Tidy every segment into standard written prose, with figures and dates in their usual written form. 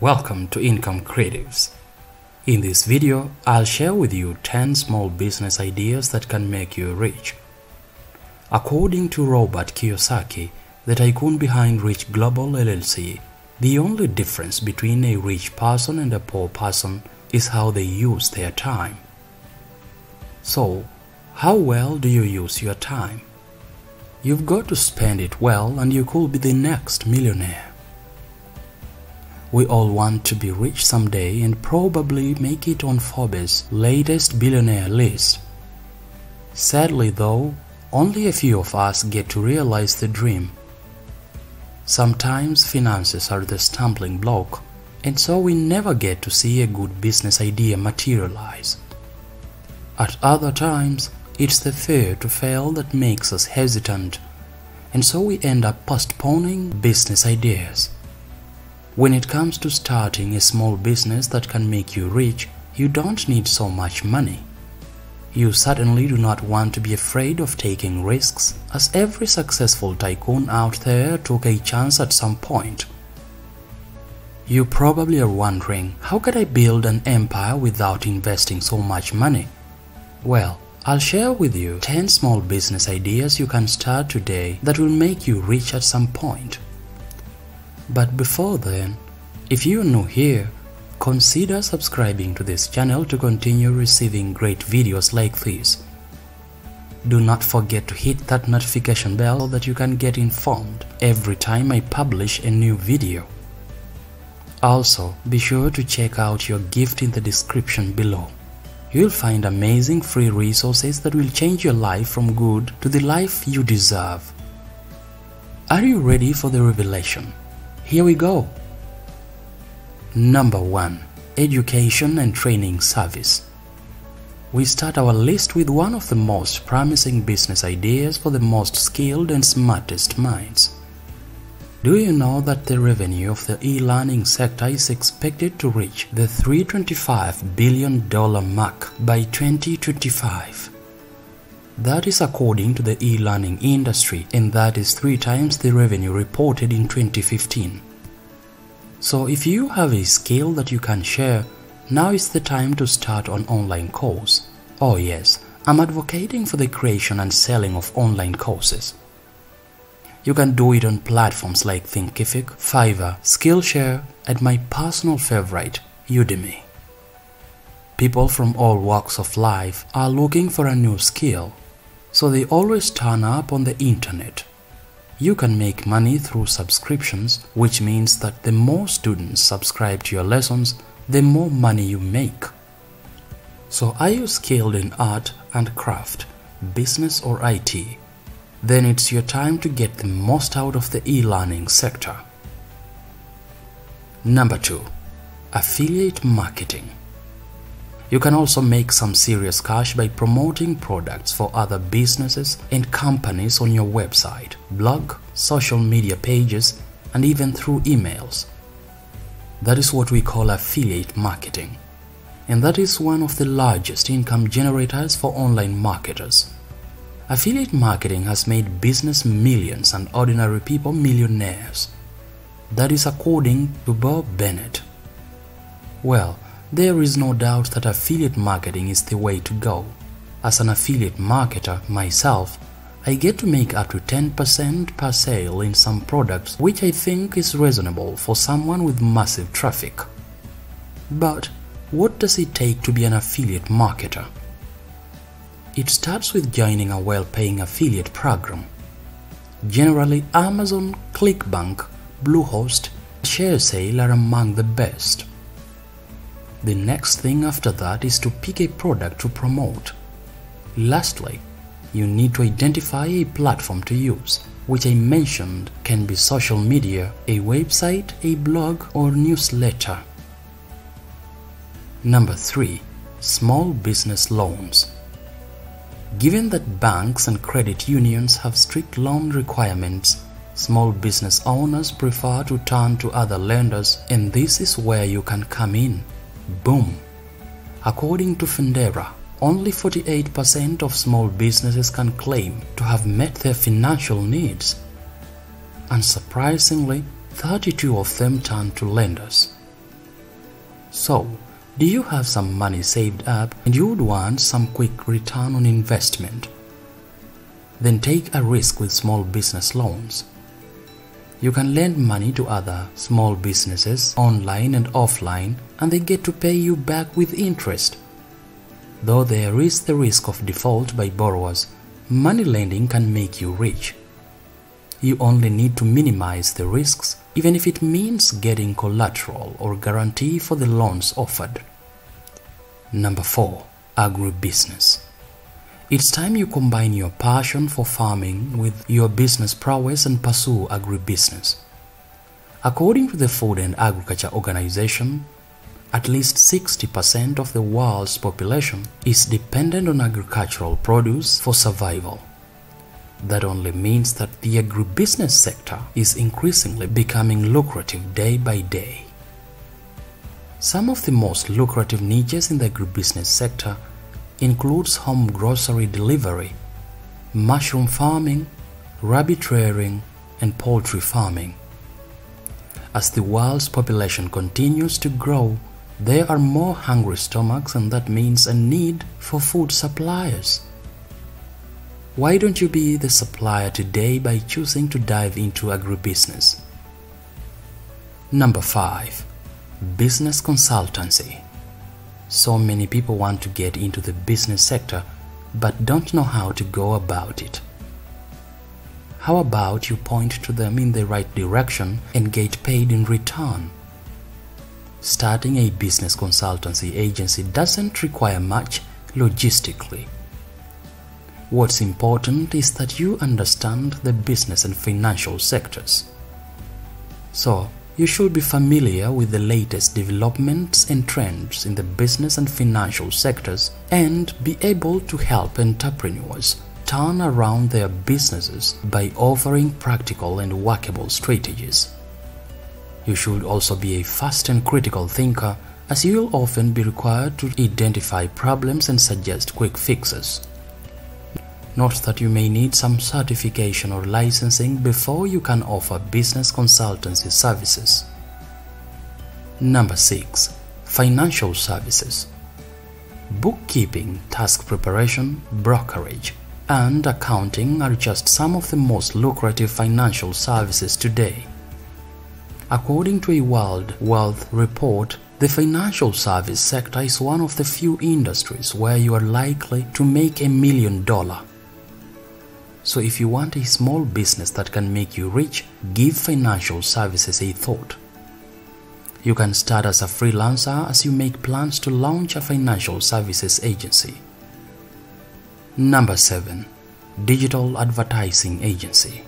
Welcome to Income Creatives. In this video, I'll share with you 10 small business ideas that can make you rich. According to Robert Kiyosaki, the tycoon behind Rich Global LLC, the only difference between a rich person and a poor person is how they use their time. So, how well do you use your time? You've got to spend it well and you could be the next millionaire. We all want to be rich someday and probably make it on Forbes' latest billionaire list. Sadly though, only a few of us get to realize the dream. Sometimes finances are the stumbling block, and so we never get to see a good business idea materialize. At other times, it's the fear to fail that makes us hesitant, and so we end up postponing business ideas. When it comes to starting a small business that can make you rich, you don't need so much money. You certainly do not want to be afraid of taking risks, as every successful tycoon out there took a chance at some point. You probably are wondering, how could I build an empire without investing so much money? Well, I'll share with you 10 small business ideas you can start today that will make you rich at some point. But before then, if you're new here, consider subscribing to this channel to continue receiving great videos like this. Do not forget to hit that notification bell so that you can get informed every time I publish a new video. Also, be sure to check out your gift in the description below. You'll find amazing free resources that will change your life from good to the life you deserve. Are you ready for the revelation? Here we go! Number 1. Education and Training Service. We start our list with one of the most promising business ideas for the most skilled and smartest minds. Do you know that the revenue of the e-learning sector is expected to reach the $325 billion mark by 2025? That is according to the e-learning industry, and that is 3 times the revenue reported in 2015. So if you have a skill that you can share, now is the time to start an online course. Oh yes, I'm advocating for the creation and selling of online courses. You can do it on platforms like Thinkific, Fiverr, Skillshare, and my personal favorite, Udemy. People from all walks of life are looking for a new skill, so they always turn up on the internet. You can make money through subscriptions, which means that the more students subscribe to your lessons, the more money you make. So are you skilled in art and craft, business or IT? Then it's your time to get the most out of the e-learning sector. Number 2. Affiliate Marketing. You can also make some serious cash by promoting products for other businesses and companies on your website, blog, social media pages, and even through emails. That is what we call affiliate marketing, and that is one of the largest income generators for online marketers. Affiliate marketing has made business millions and ordinary people millionaires. That is according to Bob Bennett. Well, there is no doubt that affiliate marketing is the way to go. As an affiliate marketer myself, I get to make up to 10% per sale in some products, which I think is reasonable for someone with massive traffic. But what does it take to be an affiliate marketer? It starts with joining a well-paying affiliate program. Generally, Amazon, ClickBank, Bluehost, and ShareSale are among the best. The next thing after that is to pick a product to promote. Lastly, you need to identify a platform to use, which I mentioned can be social media, a website, a blog, or newsletter. Number 3. Small Business Loans. Given that banks and credit unions have strict loan requirements, small business owners prefer to turn to other lenders, and this is where you can come in. Boom! According to Fundera, only 48% of small businesses can claim to have met their financial needs. Unsurprisingly, 32 of them turn to lenders. So, do you have some money saved up and you would want some quick return on investment? Then take a risk with small business loans. You can lend money to other small businesses online and offline, and they get to pay you back with interest. Though there is the risk of default by borrowers, money lending can make you rich. You only need to minimize the risks, even if it means getting collateral or guarantee for the loans offered. Number 4. Agribusiness. It's time you combine your passion for farming with your business prowess and pursue agribusiness. According to the Food and Agriculture Organization, at least 60% of the world's population is dependent on agricultural produce for survival. That only means that the agribusiness sector is increasingly becoming lucrative day by day. Some of the most lucrative niches in the agribusiness sector includes home grocery delivery, mushroom farming, rabbit rearing, and poultry farming. As the world's population continues to grow, there are more hungry stomachs, and that means a need for food suppliers. Why don't you be the supplier today by choosing to dive into agribusiness? Number 5. Business consultancy. So many people want to get into the business sector but don't know how to go about it. How about you point to them in the right direction and get paid in return? Starting a business consultancy agency doesn't require much logistically. What's important is that you understand the business and financial sectors. So, you should be familiar with the latest developments and trends in the business and financial sectors and be able to help entrepreneurs turn around their businesses by offering practical and workable strategies. You should also be a fast and critical thinker, as you will often be required to identify problems and suggest quick fixes. Note that you may need some certification or licensing before you can offer business consultancy services. Number 6. Financial services. Bookkeeping, tax preparation, brokerage, and accounting are just some of the most lucrative financial services today. According to a World Wealth report, the financial service sector is one of the few industries where you are likely to make $1 million. So if you want a small business that can make you rich, give financial services a thought. You can start as a freelancer as you make plans to launch a financial services agency. Number 7. Digital advertising agency.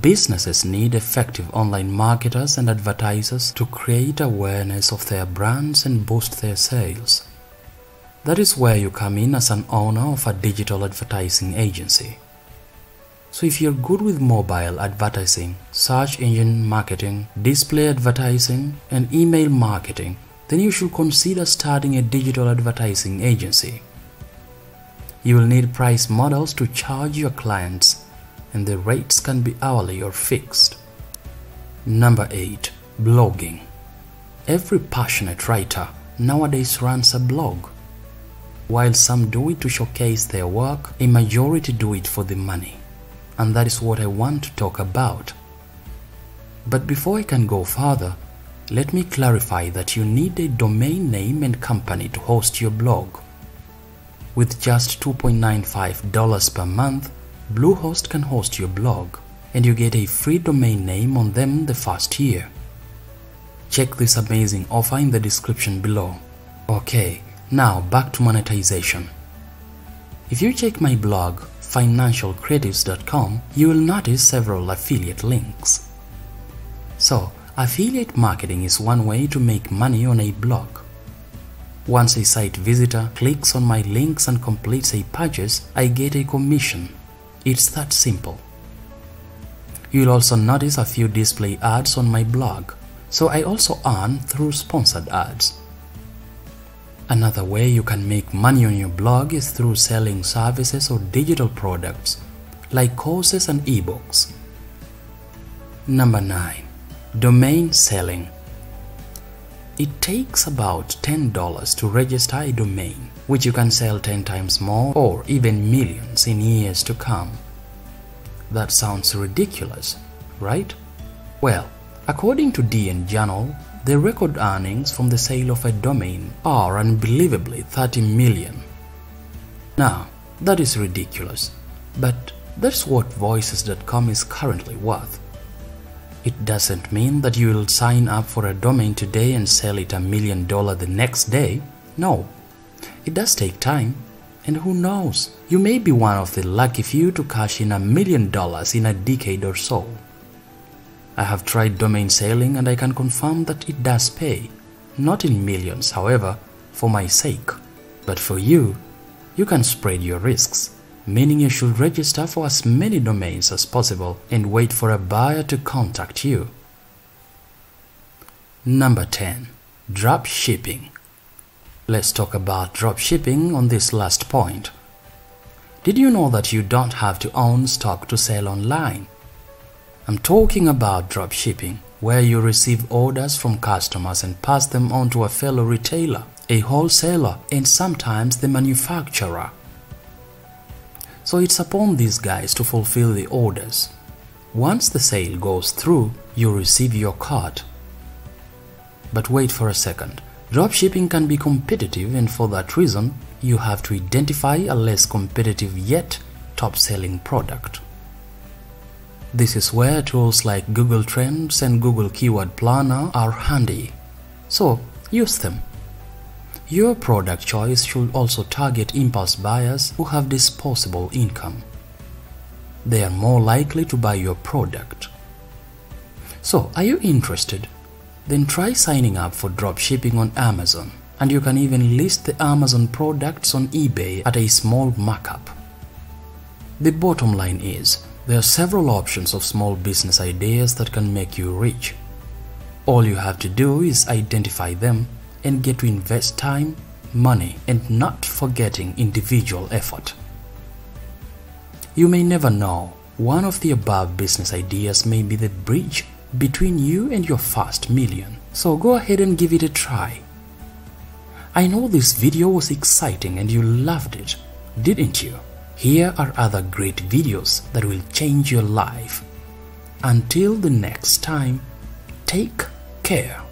Businesses need effective online marketers and advertisers to create awareness of their brands and boost their sales. That is where you come in as an owner of a digital advertising agency. So if you're good with mobile advertising, search engine marketing, display advertising, and email marketing, then you should consider starting a digital advertising agency. You will need price models to charge your clients, and the rates can be hourly or fixed. Number 8. Blogging. Every passionate writer nowadays runs a blog. While some do it to showcase their work, a majority do it for the money. And that is what I want to talk about. But before I can go further, let me clarify that you need a domain name and company to host your blog. With just $2.95 per month, Bluehost can host your blog, and you get a free domain name on them the first year. Check this amazing offer in the description below. Okay. Now back to monetization. If you check my blog financialcreatives.com, you will notice several affiliate links. So, affiliate marketing is one way to make money on a blog. Once a site visitor clicks on my links and completes a purchase, I get a commission. It's that simple. You'll also notice a few display ads on my blog, so I also earn through sponsored ads. Another way you can make money on your blog is through selling services or digital products like courses and ebooks. Number 9. Domain selling. It takes about $10 to register a domain, which you can sell 10 times more or even millions in years to come. That sounds ridiculous, right? Well, according to DN Journal, the record earnings from the sale of a domain are unbelievably $30 million. Now, that is ridiculous, but that's what Voices.com is currently worth. It doesn't mean that you will sign up for a domain today and sell it $1 million the next day. No, it does take time, and who knows, you may be one of the lucky few to cash in $1 million in a decade or so. I have tried domain selling and I can confirm that it does pay, not in millions however, for my sake, but for you. You can spread your risks, meaning you should register for as many domains as possible and wait for a buyer to contact you. Number 10. Drop shipping. Let's talk about drop shipping on this last point. Did you know that you don't have to own stock to sell online? I'm talking about drop shipping, where you receive orders from customers and pass them on to a fellow retailer, a wholesaler, and sometimes the manufacturer. So it's upon these guys to fulfill the orders. Once the sale goes through, you receive your cart. But wait for a second. Dropshipping can be competitive, and for that reason, you have to identify a less competitive yet top-selling product. This is where tools like Google Trends and Google Keyword Planner are handy, so use them. Your product choice should also target impulse buyers who have disposable income. They are more likely to buy your product. So, are you interested? Then try signing up for dropshipping on Amazon, and you can even list the Amazon products on eBay at a small markup. The bottom line is, there are several options of small business ideas that can make you rich. All you have to do is identify them and get to invest time, money, and not forgetting individual effort. You may never know, one of the above business ideas may be the bridge between you and your first million, so go ahead and give it a try. I know this video was exciting and you loved it, didn't you? Here are other great videos that will change your life. Until the next time, take care.